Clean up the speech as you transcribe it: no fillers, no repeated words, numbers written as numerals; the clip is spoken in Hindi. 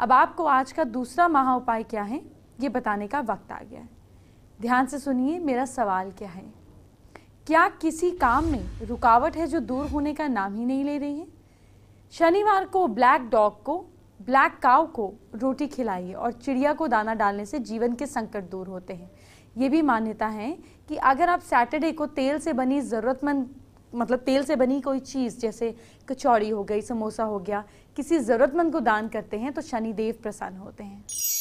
अब आपको आज का दूसरा महा उपाय क्या है ये बताने का वक्त आ गया है। ध्यान से सुनिए, मेरा सवाल क्या है। क्या किसी काम में रुकावट है जो दूर होने का नाम ही नहीं ले रही है? शनिवार को ब्लैक डॉग को, ब्लैक काऊ को रोटी खिलाइए और चिड़िया को दाना डालने से जीवन के संकट दूर होते हैं। ये भी मान्यता है कि अगर आप सैटरडे को तेल से बनी ज़रूरतमंद तेल से बनी कोई चीज़ जैसे कचौड़ी हो गई, समोसा हो गया, किसी ज़रूरतमंद को दान करते हैं तो शनिदेव प्रसन्न होते हैं।